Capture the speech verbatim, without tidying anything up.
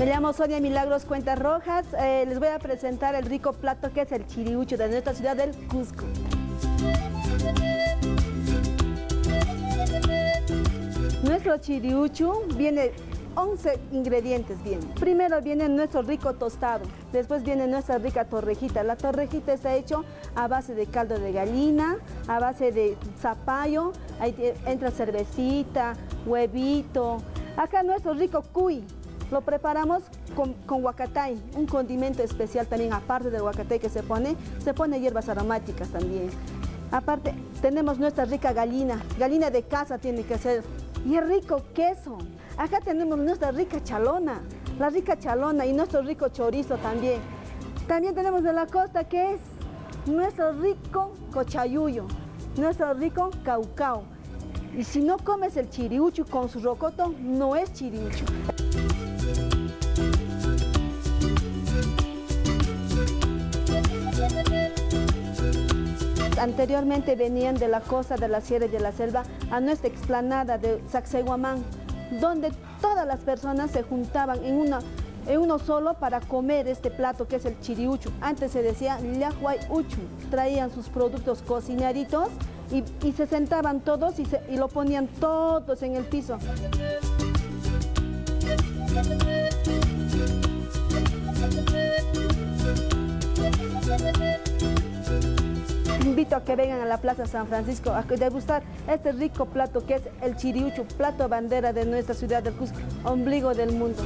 Me llamo Sonia Milagros Cuentas Rojas. Eh, les voy a presentar el rico plato que es el chiriuchu de nuestra ciudad del Cusco. Nuestro chiriuchu viene once ingredientes bien. Primero viene nuestro rico tostado, después viene nuestra rica torrejita. La torrejita está hecha a base de caldo de gallina, a base de zapallo, ahí entra cervecita, huevito. Acá nuestro rico cuy, lo preparamos con, con huacatay, un condimento especial también, aparte del huacatay que se pone, se pone hierbas aromáticas también. Aparte tenemos nuestra rica gallina, gallina de casa tiene que ser. Y el rico queso. Acá tenemos nuestra rica chalona, la rica chalona y nuestro rico chorizo también. También tenemos de la costa que es nuestro rico cochayuyo, nuestro rico caucao. Y si no comes el chiriuchu con su rocoto, no es chiriuchu. Anteriormente venían de la costa, de la sierra y de la selva a nuestra explanada de Sacsayhuamán, donde todas las personas se juntaban en, una, en uno solo para comer este plato que es el chiriuchu. Antes se decía llahuayuchu. Traían sus productos cocinaditos y, y se sentaban todos y, se, y lo ponían todos en el piso. Invito a que vengan a la Plaza San Francisco a degustar este rico plato que es el chiriuchu, plato bandera de nuestra ciudad del Cusco, ombligo del mundo.